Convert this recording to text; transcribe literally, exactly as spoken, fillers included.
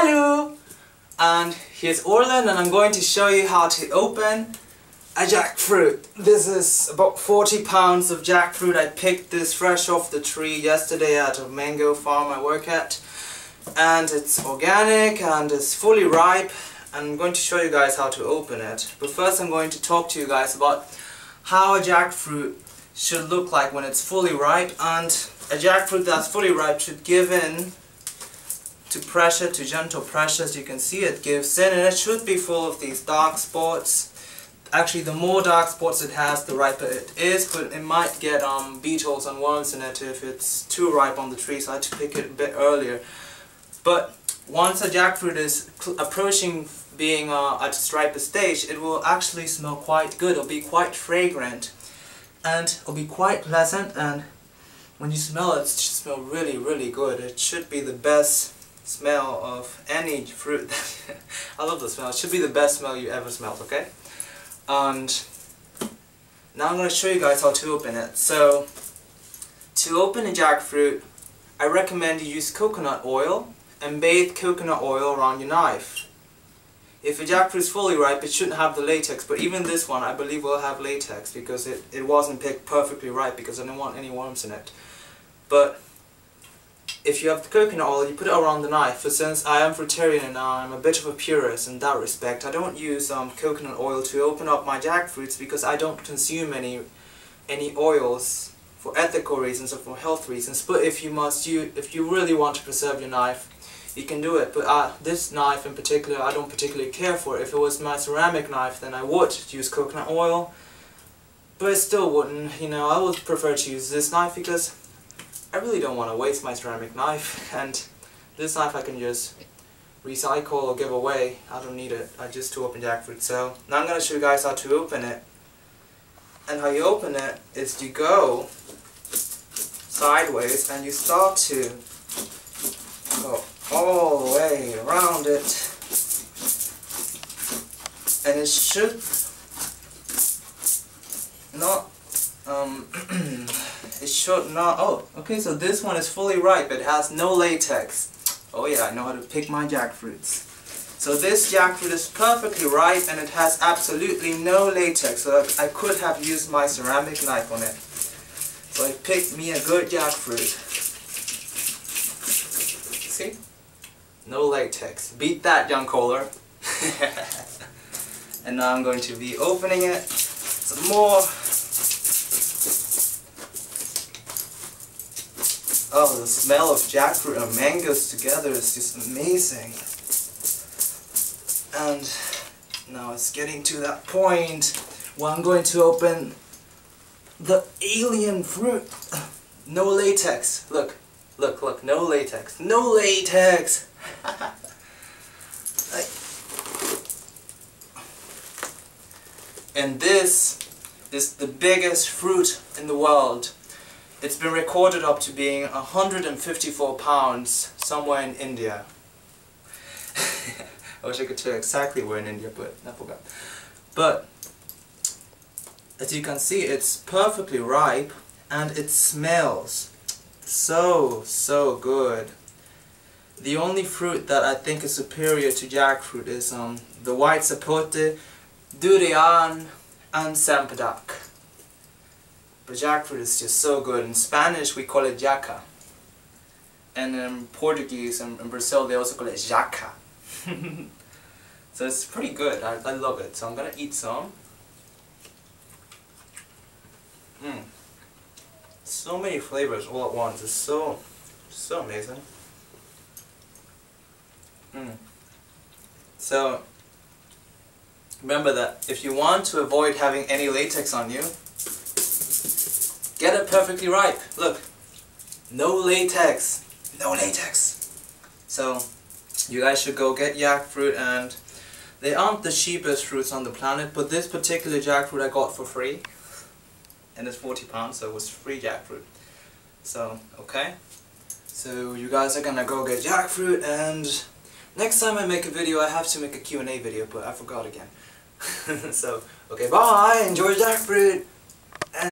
Hello! And here's Orlin, and I'm going to show you how to open a jackfruit. This is about forty pounds of jackfruit. I picked this fresh off the tree yesterday at a mango farm I work at. And it's organic and it's fully ripe. And I'm going to show you guys how to open it. But first I'm going to talk to you guys about how a jackfruit should look like when it's fully ripe. And a jackfruit that's fully ripe should give in to pressure, to gentle pressure. As you can see, it gives in, and it should be full of these dark spots. Actually, the more dark spots it has, the riper it is, but it might get um, beetles and worms in it if it's too ripe on the tree, so I had to pick it a bit earlier. But once a jackfruit is approaching being uh, at its riper stage, it will actually smell quite good. It'll be quite fragrant, and it'll be quite pleasant, and when you smell it, it should smell really, really good. It should be the best smell of any fruit. I love the smell. It should be the best smell you ever smelled, okay? And now I'm going to show you guys how to open it. So, to open a jackfruit, I recommend you use coconut oil and bathe coconut oil around your knife. If a jackfruit is fully ripe, it shouldn't have the latex, but even this one I believe will have latex because it, it wasn't picked perfectly ripe because I didn't want any worms in it. But if you have the coconut oil, you put it around the knife. For since I am fruitarian and I'm a bit of a purist in that respect, I don't use um, coconut oil to open up my jackfruits because I don't consume any any oils for ethical reasons or for health reasons. But if you must, you if you really want to preserve your knife, you can do it. But uh, this knife in particular, I don't particularly care for. If it was my ceramic knife, then I would use coconut oil, but I still wouldn't. You know, I would prefer to use this knife because I really don't want to waste my ceramic knife, and this knife I can just recycle or give away. I don't need it, I just to open jackfruit. So now I'm going to show you guys how to open it, and how you open it is you go sideways and you start to go all the way around it, and it should not um it should not, oh, okay, so this one is fully ripe, it has no latex. Oh yeah, I know how to pick my jackfruits. So this jackfruit is perfectly ripe and it has absolutely no latex, so I could have used my ceramic knife on it. So I picked me a good jackfruit. See? No latex. Beat that, young caller. And now I'm going to be opening it some more. Oh, the smell of jackfruit and mangoes together is just amazing. And now it's getting to that point where I'm going to open the alien fruit. No latex. Look, look, look, no latex. No latex! And this is the biggest fruit in the world. It's been recorded up to being one hundred fifty-four pounds somewhere in India. I wish I could tell you exactly where in India, but I forgot. But as you can see, it's perfectly ripe and it smells so, so good. The only fruit that I think is superior to jackfruit is um, the white sapote, durian, and sampadak. But jackfruit is just so good. In Spanish we call it jaca, and in Portuguese and in Brazil they also call it jaca. So it's pretty good, I, I love it. So I'm gonna eat some. Mm. So many flavors all at once, it's so, so amazing. Mm. So remember that if you want to avoid having any latex on you, get it perfectly ripe. Look, no latex, no latex. So you guys should go get jackfruit, and they aren't the cheapest fruits on the planet, but this particular jackfruit I got for free, and it's forty pounds, so it was free jackfruit. So okay, so you guys are gonna go get jackfruit, and next time I make a video I have to make a Q and A video, but I forgot again. So okay, bye, enjoy jackfruit.